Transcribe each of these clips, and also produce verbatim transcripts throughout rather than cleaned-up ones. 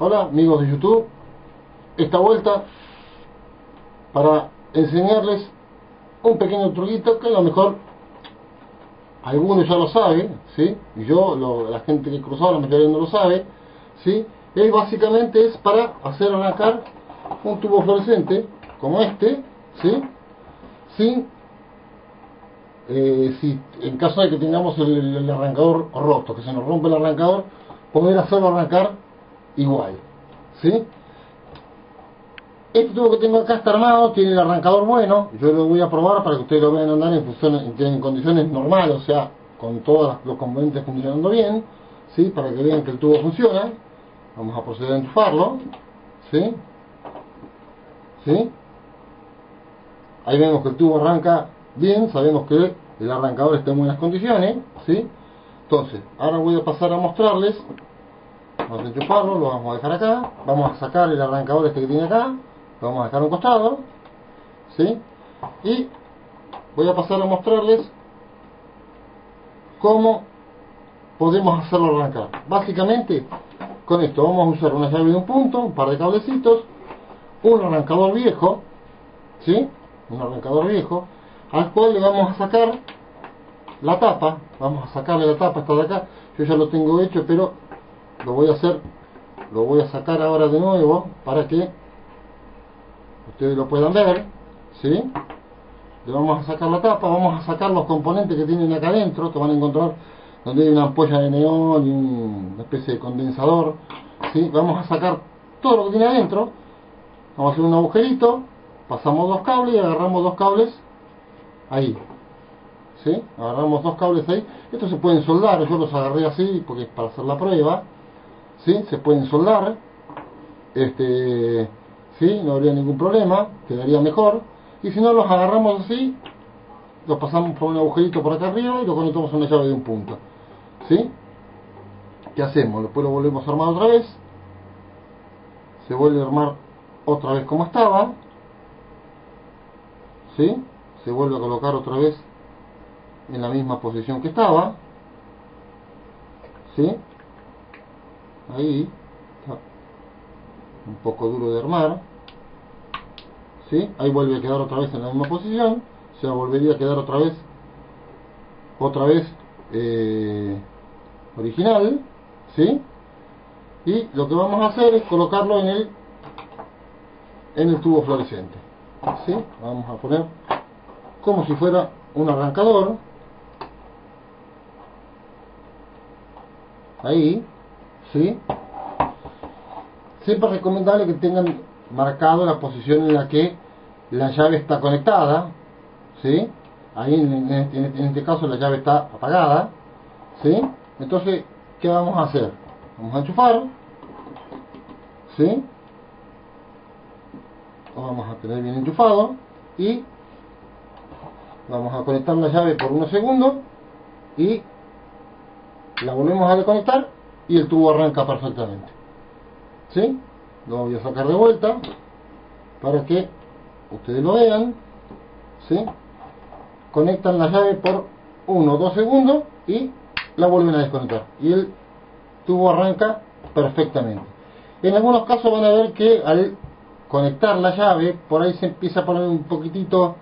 Hola amigos de YouTube, esta vuelta para enseñarles un pequeño truquito que a lo mejor algunos ya lo saben, ¿sí? Y yo, lo, la gente que cruzó, la mayoría no lo sabe, ¿sí? Es básicamente es para hacer arrancar un tubo fluorescente como este, ¿sí? Sin, eh, si, en caso de que tengamos el, el arrancador roto, que se nos rompe el arrancador, poder hacerlo arrancar igual, ¿sí? Este tubo que tengo acá está armado, tiene el arrancador bueno. Yo lo voy a probar para que ustedes lo vean andar en, función, en condiciones normales, o sea, con todos los componentes funcionando bien, ¿sí? Para que vean que el tubo funciona. Vamos a proceder a enchufarlo, ¿sí? ¿Sí? Ahí vemos que el tubo arranca bien, sabemos que el arrancador está en buenas condiciones, ¿sí? Entonces, ahora voy a pasar a mostrarles. Vamos a enchufarlo, lo vamos a dejar acá, vamos a sacar el arrancador este que tiene acá, lo vamos a dejar a un costado, ¿sí? Y voy a pasar a mostrarles cómo podemos hacerlo arrancar. Básicamente, con esto vamos a usar una llave de un punto, un par de cablecitos, un arrancador viejo, ¿sí? Un arrancador viejo, al cual le vamos a sacar la tapa, vamos a sacarle la tapa esta de acá. Yo ya lo tengo hecho, pero lo voy a hacer, lo voy a sacar ahora de nuevo para que ustedes lo puedan ver, ¿sí? Le vamos a sacar la tapa, vamos a sacar los componentes que tienen acá adentro, que van a encontrar donde hay una ampolla de neón y una especie de condensador, ¿sí? Vamos a sacar todo lo que tiene adentro, vamos a hacer un agujerito, pasamos dos cables y agarramos dos cables ahí, ¿sí? Agarramos dos cables ahí, estos se pueden soldar, yo los agarré así porque es para hacer la prueba, ¿sí? Se pueden soldar, este, ¿sí? No habría ningún problema, quedaría mejor. Y si no, los agarramos así, los pasamos por un agujerito por acá arriba y los conectamos a una llave de un punto, ¿sí? ¿Qué hacemos? Después lo volvemos a armar otra vez, se vuelve a armar otra vez como estaba, ¿sí? Se vuelve a colocar otra vez en la misma posición que estaba, ¿sí? Ahí está un poco duro de armar, ¿sí? Ahí vuelve a quedar otra vez en la misma posición, o sea, volvería a quedar otra vez otra vez eh, original, ¿sí? Y lo que vamos a hacer es colocarlo en el en el tubo fluorescente, ¿sí? Vamos a poner como si fuera un arrancador ahí, ¿sí? Siempre es recomendable que tengan marcado la posición en la que la llave está conectada, ¿sí? Ahí en este, en este caso la llave está apagada, ¿sí? Entonces, ¿qué vamos a hacer? Vamos a enchufar, ¿sí? Lo vamos a tener bien enchufado y vamos a conectar la llave por unos segundos y la volvemos a desconectar y el tubo arranca perfectamente, ¿sí? Lo voy a sacar de vuelta para que ustedes lo vean, ¿sí? Conectan la llave por uno o dos segundos y la vuelven a desconectar y el tubo arranca perfectamente. En algunos casos van a ver que al conectar la llave por ahí se empieza a poner un poquitito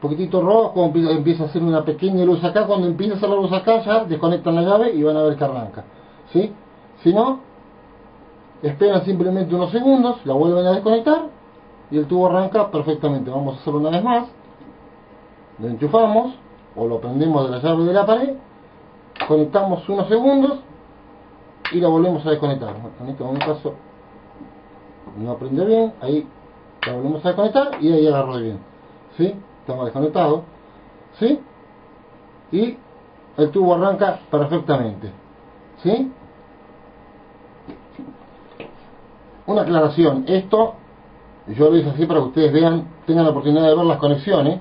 poquitito rojo, empieza a hacer una pequeña luz acá. Cuando empieza a hacer la luz acá ya desconectan la llave y van a ver que arranca, ¿sí? Si no, esperan simplemente unos segundos, la vuelven a desconectar y el tubo arranca perfectamente. Vamos a hacerlo una vez más, lo enchufamos o lo prendemos de la llave de la pared, conectamos unos segundos y la volvemos a desconectar. En este caso no prende bien, ahí la volvemos a desconectar y ahí agarró bien, ¿sí? Estaba desconectado, ¿sí? Y el tubo arranca perfectamente, ¿sí? Una aclaración, esto yo lo hice así para que ustedes vean, tengan la oportunidad de ver las conexiones,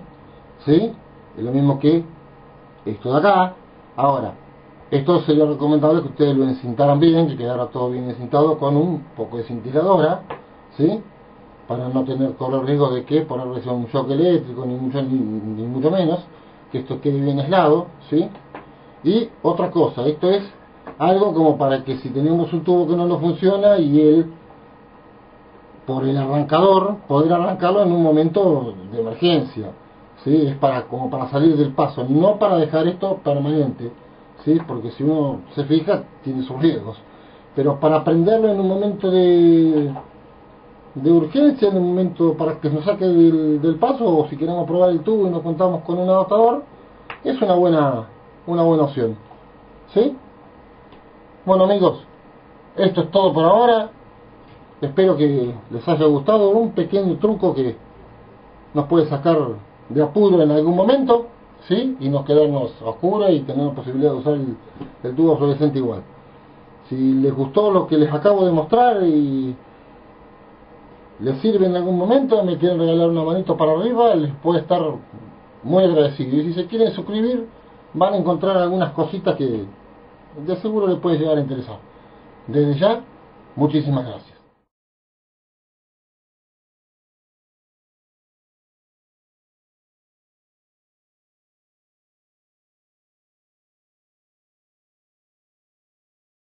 ¿sí? Es lo mismo que esto de acá. Ahora, esto sería recomendable que ustedes lo encintaran bien, que quedara todo bien encintado con un poco de cintiladora, ¿sí? Para no tener correr riesgo de que ponerles un shock eléctrico, ni mucho, ni, ni mucho menos, que esto quede bien aislado, ¿sí? Y otra cosa, esto es algo como para que si tenemos un tubo que no nos funciona y él por el arrancador poder arrancarlo en un momento de emergencia, ¿sí? Es para como para salir del paso, no para dejar esto permanente, ¿sí? Porque si uno se fija tiene sus riesgos, pero para prenderlo en un momento de de urgencia, en un momento para que nos saque del, del paso, o si queremos probar el tubo y no contamos con un adaptador, es una buena una buena opción, ¿sí? Bueno amigos, esto es todo por ahora. Espero que les haya gustado un pequeño truco que nos puede sacar de apuro en algún momento, ¿sí? Y nos quedarnos a oscuras y tener la posibilidad de usar el, el tubo fluorescente igual. Si les gustó lo que les acabo de mostrar y les sirve en algún momento, me quieren regalar una manito para arriba, les puede estar muy agradecido. Y si se quieren suscribir, van a encontrar algunas cositas que de seguro les puede llegar a interesar. Desde ya, muchísimas gracias.